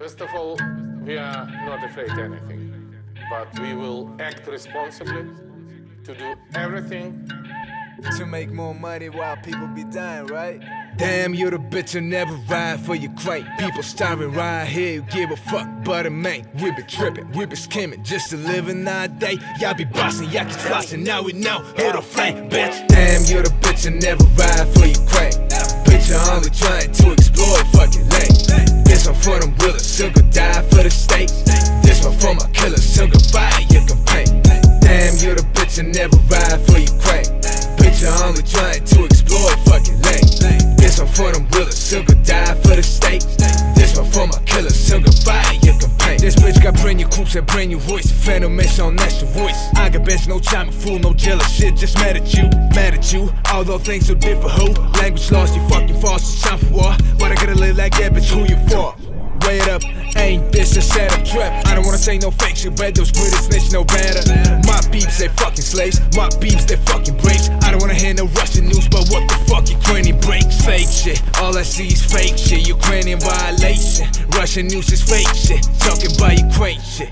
First of all, we are not afraid of anything, but we will act responsibly to do everything to make more money while people be dying, right? Damn, you're the bitch who never ride for your crate. People starving right here, you give a fuck but a man. We be tripping, we be skimming just to live in our day. Y'all be bossing, y'all keep flossing, now we know who the flame, bitch. Damn, you're the bitch who never ride for your crate. Bitch, you're only trying to explore a fucking lane. This one for them willers, still could die for the state. This one for my killers, still could fire your campaign. Damn, you're the bitch who never ride for your crate. Bitch, you're only trying to explore a fucking lane. This one for them willers, still could die for the state. This one for my killers, still could fire your campaign. This bitch got brand new coops and brand new voice. Phantom is on extra voice. I got bitch, no time, a fool, no jealous shit. Just mad at you, mad at you. Although things are different, who? Language lost, you fucking false, it's time for war. But I gotta live like that, bitch, who you for? Weigh it up, ain't this a setup trip? I don't wanna say no fakes, you bet those quitters snitch no better. My beeps, they fucking slaves, my beeps, they fucking breaks. I don't wanna hear no Russian news, but what the fuck, Ukrainian breaks? Fake shit, all I see is fake shit, Ukrainian violation. Russian news is fake shit, talking about Ukraine shit.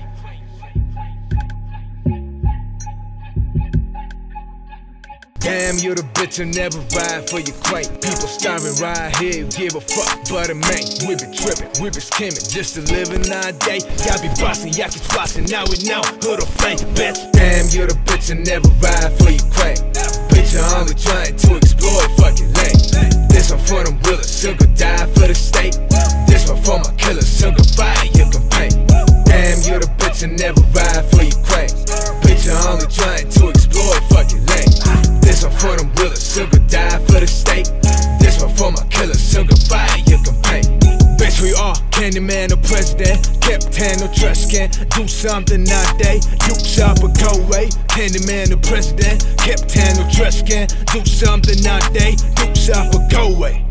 Damn, you're the bitch who never ride for your crate. People starving right here, you give a fuck but a man. We be tripping, we be skimming just to live in our day. Y'all be bossing, y'all keep flossing, now we know who the fake, bitch. Damn, you're the bitch who never ride for your crate. Bitch, you're only trying to explore a fucking lane. This one for them willers, still could die for the state. This one for my killers, still could fire your campaign. Damn, you're the bitch who never ride for your crate. Bitch, you're only trying to explore a fucking lane. This one for them willers, still could die for the state. This one for my killers, still could fire your campaign. Bitch, we are Candyman or President. Captain or trash can, do something nowadays. You shop or go away. Candyman or President. Captain or trash can, do something nowadays. You shop or go away.